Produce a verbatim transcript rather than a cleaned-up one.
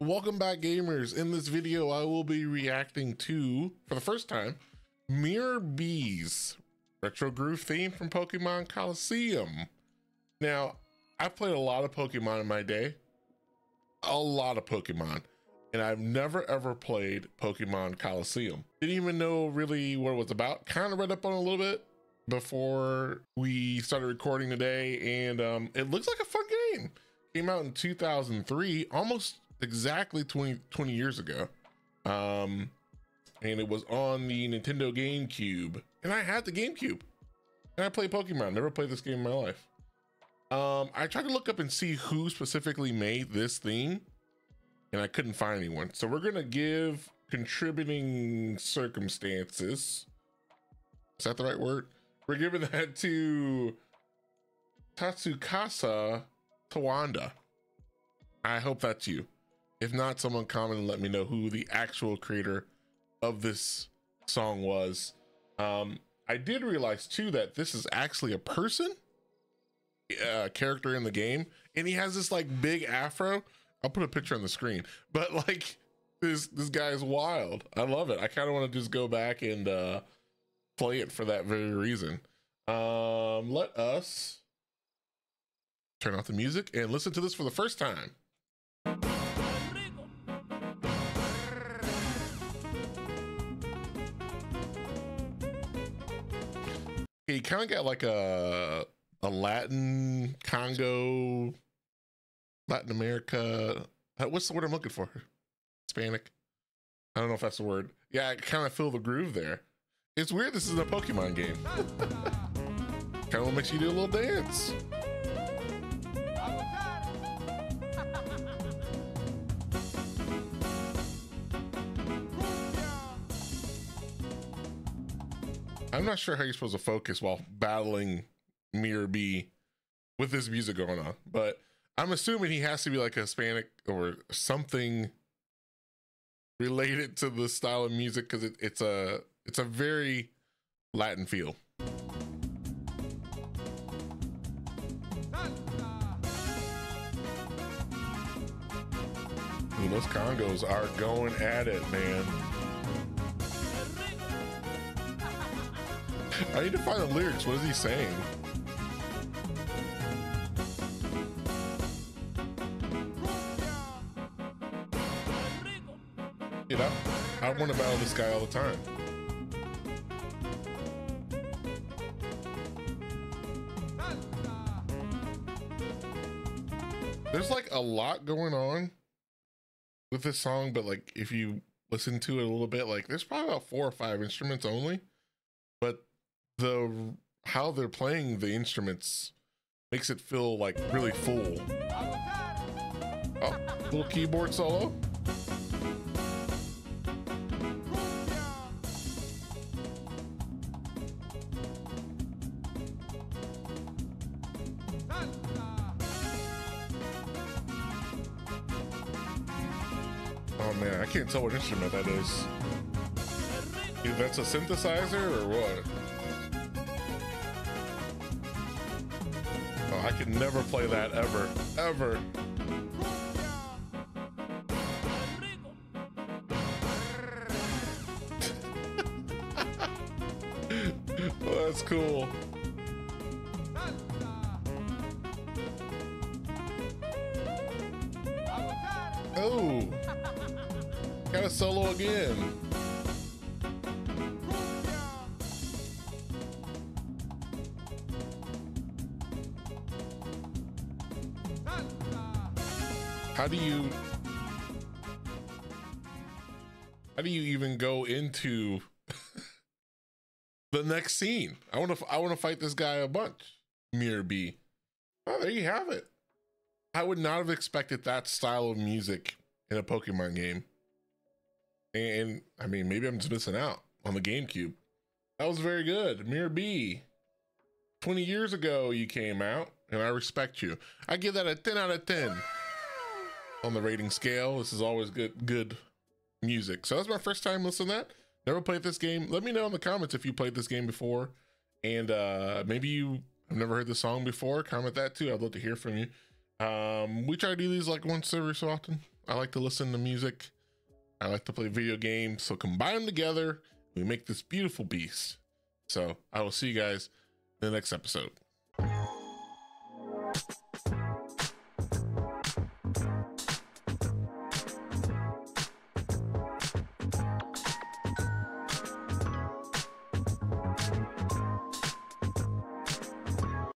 Welcome back, gamers. In this video, I will be reacting to, for the first time, Miror B's retro groove theme from Pokémon Colosseum. Now, I've played a lot of Pokémon in my day, a lot of Pokémon, and I've never ever played Pokémon Colosseum. Didn't even know really what it was about. Kind of read up on it a little bit before we started recording today, and um, it looks like a fun game. Came out in two thousand three, almost exactly twenty, twenty years ago, um and it was on the Nintendo GameCube, and I had the GameCube and I played Pokemon. Never played this game in my life. um I tried to look up and see who specifically made this theme, and I couldn't find anyone, so we're gonna give contributing circumstances, is that the right word? We're giving that to Tatsukasa Tawanda. I hope that's you. If not, someone comment and let me know who the actual creator of this song was. Um, I did realize too that this is actually a person, a character in the game, and he has this like big afro. I'll put a picture on the screen, but like this this guy is wild. I love it. I kind of want to just go back and uh, play it for that very reason. Um, let us turn off the music and listen to this for the first time. He kind of got like a a Latin, Congo, Latin America. What's the word I'm looking for? Hispanic. I don't know if that's the word. Yeah, I kind of feel the groove there. It's weird. This is a Pokemon game. Kind of makes you do a little dance. I'm not sure how you're supposed to focus while battling Miror B with this music going on, but I'm assuming he has to be like a Hispanic or something related to the style of music, because it, it's a it's a very Latin feel. Ooh, those Congos are going at it, man. I need to find the lyrics. What is he saying? You know, I want to battle this guy all the time. There's like a lot going on with this song, but like if you listen to it a little bit, like there's probably about four or five instruments only, but the how they're playing the instruments makes it feel like really full. Oh, little keyboard solo. Oh man, I can't tell what instrument that is. Dude, that's a synthesizer or what? I could never play that ever, ever. Well, that's cool. Oh, got a solo again. How do you, how do you even go into the next scene? I want to, I want to fight this guy a bunch. Miror B. Oh, there you have it. I would not have expected that style of music in a Pokemon game. And I mean, maybe I'm just missing out on the GameCube. That was very good. Miror B. twenty years ago you came out, and I respect you. I give that a ten out of ten. On the rating scale, this is always good good music. So that's my first time listening to that. Never played this game. Let me know in the comments if you played this game before, and uh maybe you have never heard the song before. Comment that too. I'd love to hear from you. Um we try to do these like once every so often, I like to listen to music. I like to play video games. So combine them together, we make this beautiful beast. So I will see you guys in the next episode.